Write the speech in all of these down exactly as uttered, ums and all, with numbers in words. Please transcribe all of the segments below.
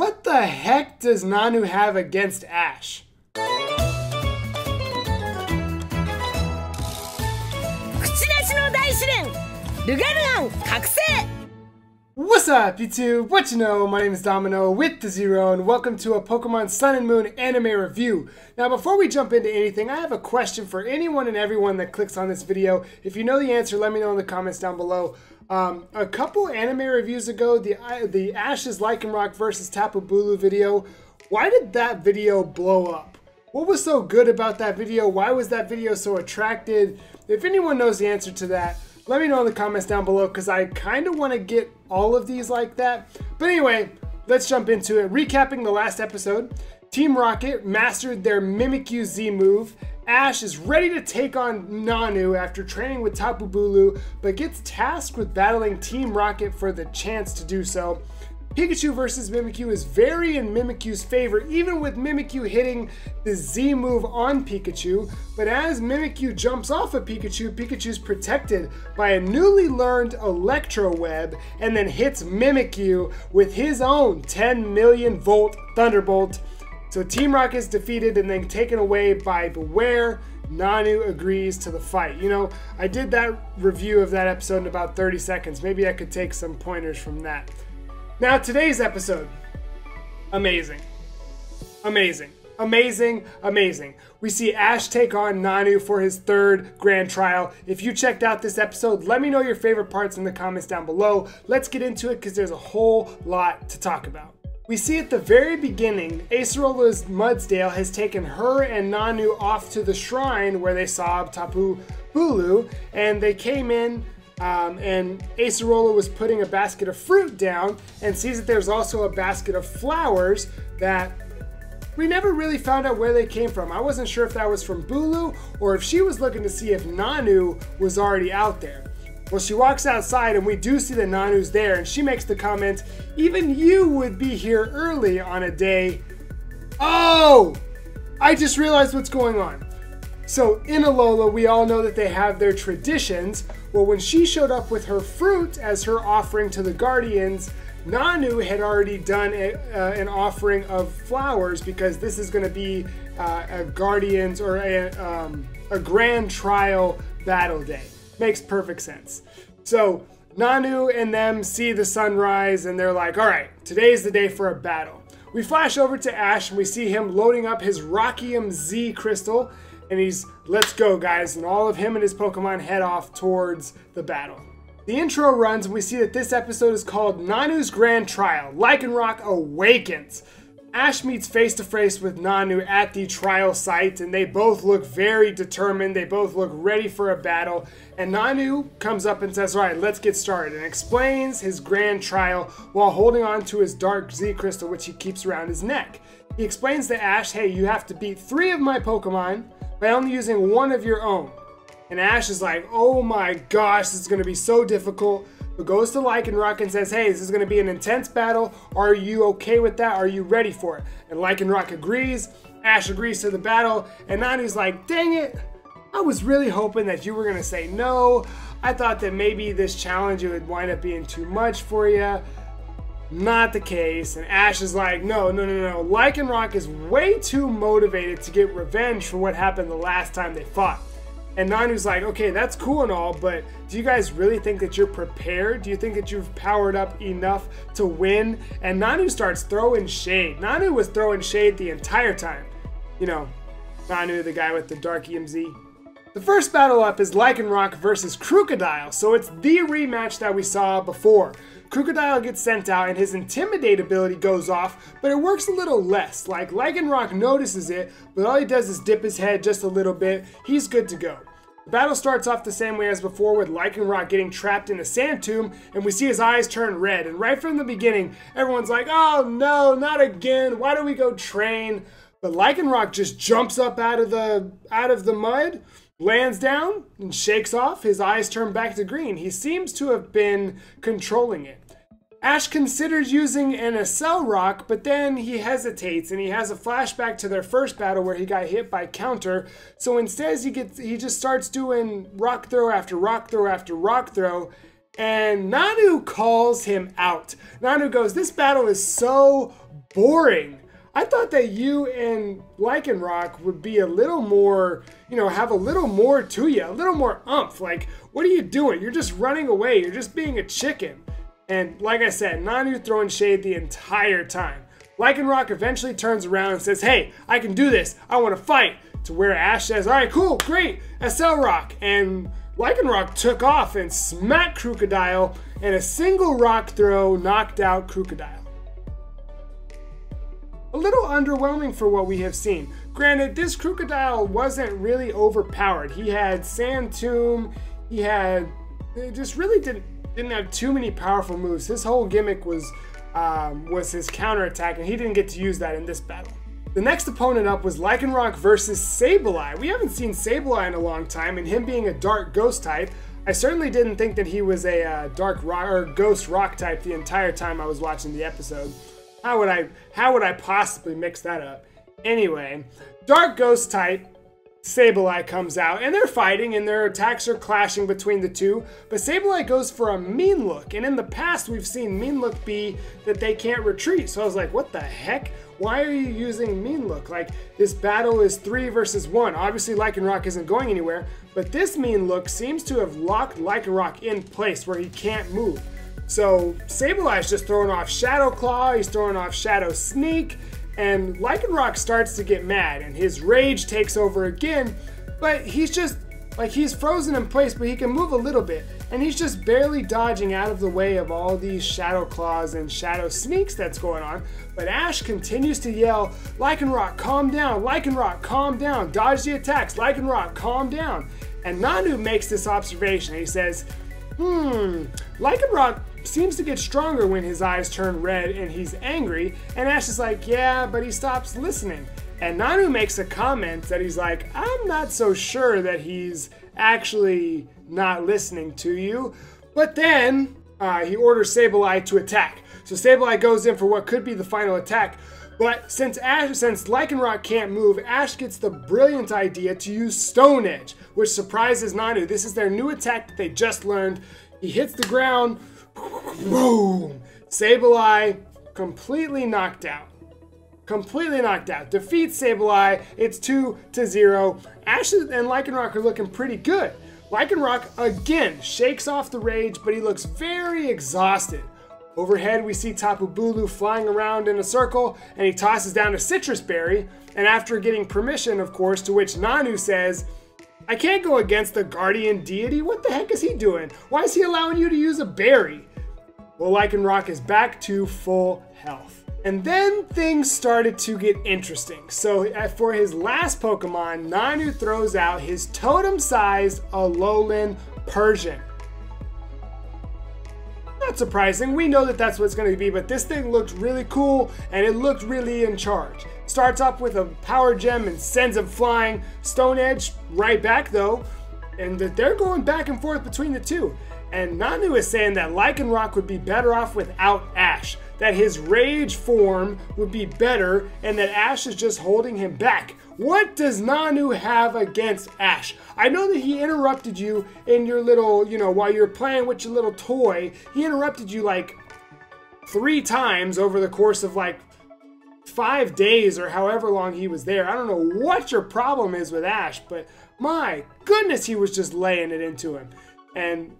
What the heck does Nanu have against Ash? What's up, YouTube? What you know? My name is Domino with the Zero, and welcome to a Pokemon Sun and Moon anime review. Now, before we jump into anything, I have a question for anyone and everyone that clicks on this video. If you know the answer, let me know in the comments down below. Um, a couple anime reviews ago, the the Ash's Lycanroc versus Tapu Bulu video. Why did that video blow up? What was so good about that video? Why was that video so attractive? If anyone knows the answer to that, let me know in the comments down below, because I kind of want to get all of these like that. But anyway, let's jump into it. Recapping the last episode, Team Rocket mastered their Mimikyu Z move. Ash is ready to take on Nanu after training with Tapu Bulu, but gets tasked with battling Team Rocket for the chance to do so. Pikachu versus Mimikyu is very in Mimikyu's favor, even with Mimikyu hitting the Z move on Pikachu. But as Mimikyu jumps off of Pikachu, Pikachu's protected by a newly learned Electroweb, and then hits Mimikyu with his own ten million volt Thunderbolt. So Team Rocket is defeated and then taken away by Beware. Nanu agrees to the fight. You know, I did that review of that episode in about thirty seconds. Maybe I could take some pointers from that. Now, today's episode, amazing, amazing, amazing, amazing. We see Ash take on Nanu for his third grand trial. If you checked out this episode, let me know your favorite parts in the comments down below. Let's get into it, because there's a whole lot to talk about. We see at the very beginning, Acerola's Mudsdale has taken her and Nanu off to the shrine where they saw Tapu Bulu, and they came in. Um, and Acerola was putting a basket of fruit down and sees that there's also a basket of flowers that we never really found out where they came from. I wasn't sure if that was from Bulu or if she was looking to see if Nanu was already out there. Well, she walks outside and we do see that Nanu's there, and she makes the comment, even you would be here early on a day. Oh, I just realized what's going on. So in Alola, we all know that they have their traditions. Well, when she showed up with her fruit as her offering to the Guardians, Nanu had already done a, uh, an offering of flowers, because this is going to be uh, a Guardians or a, um, a Grand Trial battle day. Makes perfect sense. So Nanu and them see the sunrise and they're like, all right, today's the day for a battle. We flash over to Ash and we see him loading up his Rockium Z crystal. And he's, let's go guys, and all of him and his Pokemon head off towards the battle. The intro runs and we see that this episode is called Nanu's Grand Trial, Lycanroc Awakens. Ash meets face to face with Nanu at the trial site, and they both look very determined, they both look ready for a battle, and Nanu comes up and says, all right, let's get started, and explains his grand trial while holding on to his Dark Z Crystal, which he keeps around his neck. He explains to Ash, hey, you have to beat three of my Pokemon, by only using one of your own. And Ash is like, oh my gosh, this is gonna be so difficult. But goes to Lycanroc and says, hey, this is gonna be an intense battle. Are you okay with that? Are you ready for it? And Lycanroc agrees. Ash agrees to the battle. And Nanu's like, dang it. I was really hoping that you were gonna say no. I thought that maybe this challenge, it would wind up being too much for you. Not the case. And Ash is like, no, no, no, no. Lycanroc is way too motivated to get revenge for what happened the last time they fought. And Nanu's like, okay, that's cool and all, but do you guys really think that you're prepared? Do you think that you've powered up enough to win? And Nanu starts throwing shade. Nanu was throwing shade the entire time. You know, Nanu, the guy with the Darkium Z. The first battle up is Lycanroc versus Krookodile, so it's the rematch that we saw before. Krookodile gets sent out and his Intimidate ability goes off, but it works a little less. Like, Lycanroc notices it, but all he does is dip his head just a little bit. He's good to go. The battle starts off the same way as before, with Lycanroc getting trapped in a sand tomb, and we see his eyes turn red. And right from the beginning, everyone's like, oh no, not again, why do we go train? But Lycanroc just jumps up out of the, out of the mud, lands down and shakes off, his eyes turn back to green. He seems to have been controlling it. Ash considers using an Accelerock, but then he hesitates and he has a flashback to their first battle where he got hit by counter. So instead he gets he just starts doing rock throw after rock throw after rock throw, and Nanu calls him out. Nanu goes, this battle is so boring. I thought that you and Lycanroc would be a little more, you know, have a little more to you, a little more umph. Like, what are you doing? You're just running away. You're just being a chicken. And like I said, Nanu throwing shade the entire time. Lycanroc eventually turns around and says, hey, I can do this. I want to fight. To where Ash says, all right, cool, great, Accelerock. And Lycanroc took off and smacked Krookodile, and a single rock throw knocked out Krookodile. A little underwhelming for what we have seen. Granted, this Krookodile wasn't really overpowered. He had Sand Tomb, he had, it just really didn't, didn't have too many powerful moves. His whole gimmick was, um, was his counterattack, and he didn't get to use that in this battle. The next opponent up was Lycanroc versus Sableye. We haven't seen Sableye in a long time, and him being a dark ghost type, I certainly didn't think that he was a uh, dark rock or ghost rock type the entire time I was watching the episode. How would I how would I possibly mix that up? Anyway, dark ghost type Sableye comes out, and they're fighting, and their attacks are clashing between the two, but Sableye goes for a mean look, and in the past we've seen mean look be that they can't retreat, so I was like, what the heck? Why are you using mean look? Like, this battle is three versus one. Obviously Lycanroc isn't going anywhere, but this mean look seems to have locked Lycanroc in place where he can't move. So Sableye's just throwing off Shadow Claw, he's throwing off Shadow Sneak, and Lycanroc starts to get mad, and his rage takes over again, but he's just, like, he's frozen in place, but he can move a little bit, and he's just barely dodging out of the way of all these Shadow Claws and Shadow Sneaks that's going on, but Ash continues to yell, Lycanroc, calm down, Lycanroc, calm down, dodge the attacks, Lycanroc, calm down, and Nanu makes this observation. He says, hmm, Lycanroc seems to get stronger when his eyes turn red and he's angry, and Ash is like, yeah, but he stops listening. And Nanu makes a comment that he's like, I'm not so sure that he's actually not listening to you. But then uh, he orders Sableye to attack. So Sableye goes in for what could be the final attack, but since Ash, since Lycanroc can't move, Ash gets the brilliant idea to use Stone Edge, which surprises Nanu. This is their new attack that they just learned. He hits the ground, boom! Sableye completely knocked out. Completely knocked out. Defeats Sableye. It's two to zero. Ash and Lycanroc are looking pretty good. Lycanroc again shakes off the rage, but he looks very exhausted. Overhead, we see Tapu Bulu flying around in a circle, and he tosses down a citrus berry. And after getting permission, of course, to which Nanu says, I can't go against the guardian deity. What the heck is he doing? Why is he allowing you to use a berry? Well, Lycanroc is back to full health. And then things started to get interesting. So for his last Pokemon, Nanu throws out his totem-sized Alolan Persian. Not surprising, we know that that's what it's going to be, but this thing looked really cool, and it looked really in charge. Starts up with a power gem and sends him flying. Stone Edge right back though, and they're going back and forth between the two. And Nanu is saying that Lycanroc would be better off without Ash, that his rage form would be better, and that Ash is just holding him back. What does Nanu have against Ash? I know that he interrupted you in your little, you know, while you were playing with your little toy, he interrupted you like three times over the course of like five days or however long he was there. I don't know what your problem is with Ash, but my goodness, he was just laying it into him. And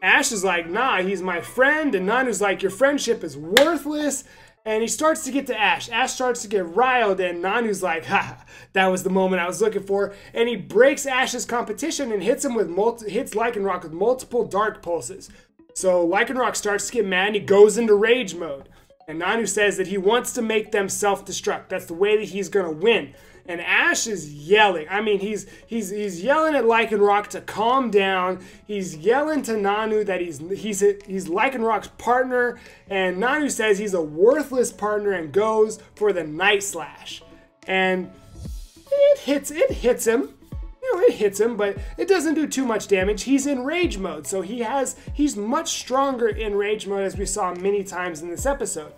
Ash is like, nah, he's my friend, and Nanu's like, your friendship is worthless, and he starts to get to Ash. Ash starts to get riled, and Nanu's like, ha, that was the moment I was looking for, and he breaks Ash's competition and hits him with multi hits Lycanroc with multiple dark pulses. So Lycanroc starts to get mad, and he goes into rage mode, and Nanu says that he wants to make them self-destruct. That's the way that he's gonna win. And Ash is yelling. I mean, he's he's he's yelling at Lycanroc to calm down. He's yelling to Nanu that he's he's he's Lycanroc's partner, and Nanu says he's a worthless partner and goes for the Night Slash. And it hits it hits him. You know, it hits him, but it doesn't do too much damage. He's in rage mode, so he has he's much stronger in rage mode, as we saw many times in this episode.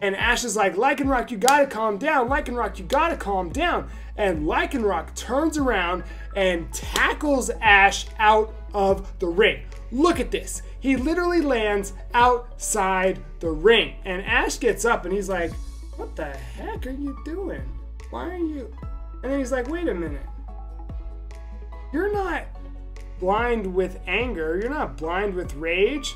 And Ash is like, Lycanroc, you gotta calm down. Lycanroc, you gotta calm down. And Lycanroc turns around and tackles Ash out of the ring. Look at this. he literally lands outside the ring. And Ash gets up and he's like, what the heck are you doing? Why are you? And then he's like, wait a minute. You're not blind with anger. You're not blind with rage.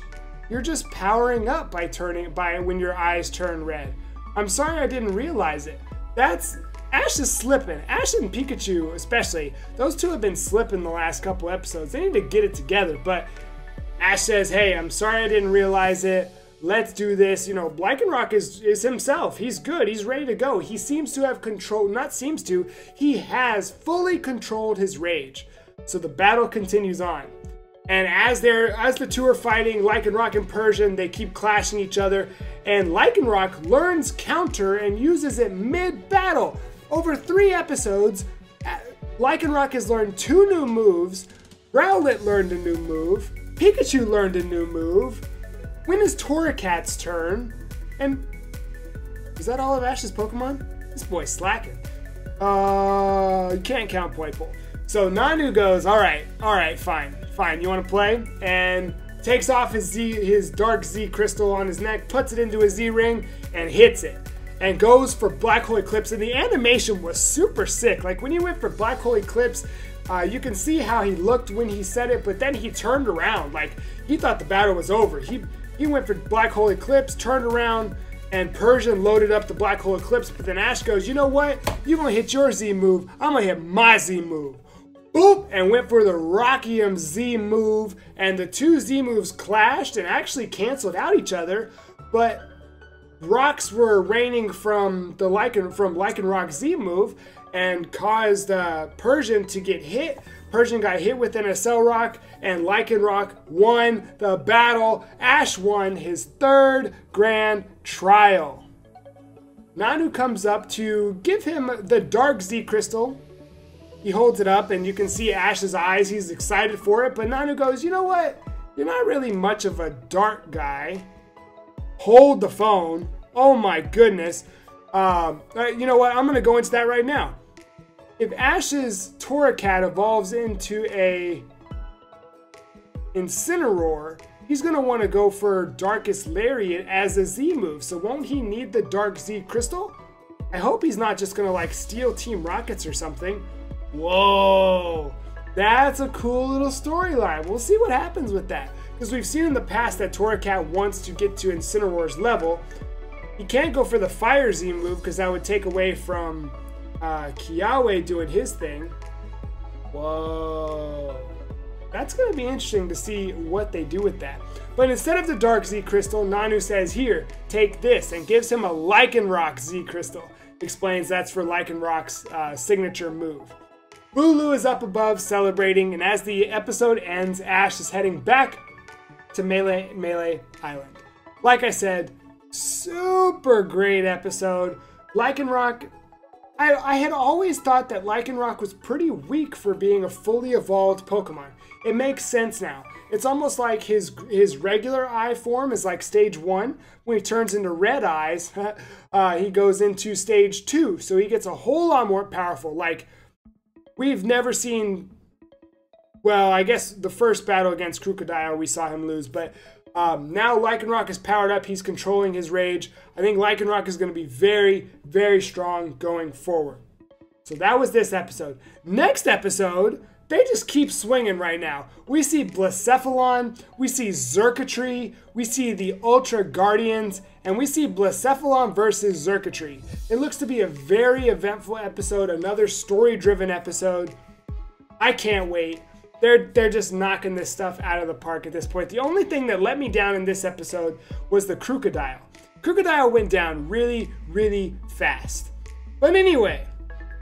You're just powering up by turning by when your eyes turn red. I'm sorry I didn't realize it. That's Ash is slipping. Ash and Pikachu especially. Those two have been slipping the last couple episodes. They need to get it together. But Ash says, hey, I'm sorry I didn't realize it. Let's do this. You know, Lycanroc is, is himself. He's good. He's ready to go. He seems to have control. Not seems to. He has fully controlled his rage. So the battle continues on. And as they're as the two are fighting, Lycanroc and Persian, they keep clashing each other. And Lycanroc learns counter and uses it mid-battle. Over three episodes, Lycanroc has learned two new moves. Rowlet learned a new move. Pikachu learned a new move. When is Torracat's turn? And is that all of Ash's Pokemon? This boy's slacking. Uh, you can't count Poipole. So Nanu goes, all right, all right, fine, fine. You want to play? And takes off his Z, his Dark Z crystal on his neck, puts it into his Z ring, and hits it. And goes for Black Hole Eclipse. And the animation was super sick. Like when he went for Black Hole Eclipse, Uh, you can see how he looked when he said it, but then he turned around. Like, he thought the battle was over. He he went for Black Hole Eclipse, turned around, and Persian loaded up the Black Hole Eclipse. But then Ash goes, you know what? You're going to hit your Z move. I'm going to hit my Z move. Boop! And went for the Rockium Z move. And the two Z moves clashed and actually canceled out each other. But rocks were raining from the Lycan, from Lycanroc Z move, and caused uh, Persian to get hit. Persian got hit with an Accelerock, and Lycanroc won the battle. Ash won his third grand trial. Nanu comes up to give him the Dark Z crystal. He holds it up, and you can see Ash's eyes. He's excited for it, but Nanu goes, you know what? You're not really much of a dark guy. Hold the phone. Oh my goodness. Um, you know what? I'm going to go into that right now. If Ash's Torracat evolves into a Incineroar, he's going to want to go for Darkest Lariat as a Z move. So won't he need the Dark Z Crystal? I hope he's not just going to like steal Team Rocket's or something. Whoa! That's a cool little storyline. We'll see what happens with that. Because we've seen in the past that Torracat wants to get to Incineroar's level. He can't go for the Fire Z move because that would take away from uh, Kiawe doing his thing. Whoa. That's going to be interesting to see what they do with that. But instead of the Dark Z Crystal, Nanu says, here, take this, and gives him a Lycanroc Z Crystal. Explains that's for Lycanroc's uh, signature move. Bulu is up above celebrating, and as the episode ends, Ash is heading back to Melee, Melee Island. Like I said, super great episode. Lycanroc, I, I had always thought that Lycanroc was pretty weak for being a fully evolved Pokemon. It makes sense now. It's almost like his his regular eye form is like stage one. When he turns into red eyes, uh, he goes into stage two. So he gets a whole lot more powerful. Like, we've never seen, well, I guess the first battle against Krookodile we saw him lose, but Um, now Lycanroc is powered up. He's controlling his rage. I think Lycanroc is going to be very, very strong going forward. So that was this episode. Next episode, they just keep swinging right now. We see Blacephalon. We see Zerkatree. We see the Ultra Guardians. And we see Blacephalon versus Zerkatree. It looks to be a very eventful episode. Another story-driven episode. I can't wait. They're, they're just knocking this stuff out of the park at this point. The only thing that let me down in this episode was the Krookodile. Krookodile went down really, really fast. But anyway,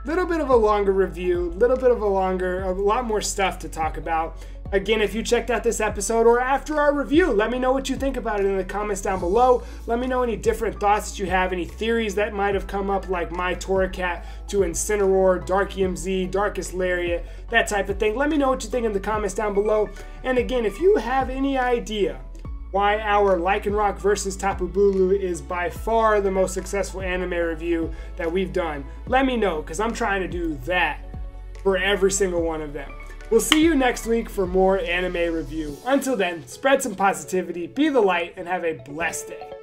a little bit of a longer review, a little bit of a longer, a lot more stuff to talk about. Again, if you checked out this episode or after our review, let me know what you think about it in the comments down below. Let me know any different thoughts that you have, any theories that might have come up, like my Torracat to Incineroar, Darkium Z, Darkest Lariat, that type of thing. Let me know what you think in the comments down below. And again, if you have any idea why our Lycanroc versus Tapu Bulu is by far the most successful anime review that we've done, let me know, because I'm trying to do that for every single one of them. We'll see you next week for more anime review. Until then, spread some positivity, be the light, and have a blessed day.